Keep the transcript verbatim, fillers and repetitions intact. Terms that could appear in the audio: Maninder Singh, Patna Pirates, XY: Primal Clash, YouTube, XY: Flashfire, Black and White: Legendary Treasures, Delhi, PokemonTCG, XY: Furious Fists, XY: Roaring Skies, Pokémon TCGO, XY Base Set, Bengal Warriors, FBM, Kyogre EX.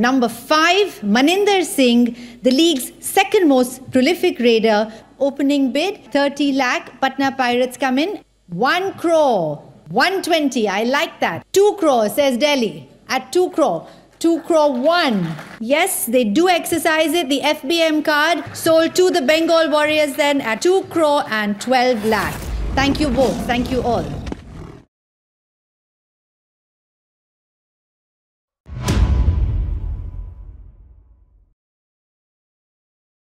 Number five, Maninder Singh, the league's second most prolific raider. Opening bid, thirty lakh. Patna Pirates come in. one crore, one twenty, I like that. two crore, says Delhi, at two crore. two crore one. Yes, they do exercise it. The F B M card sold to the Bengal Warriors then at two crore and twelve lakh. Thank you both. Thank you all.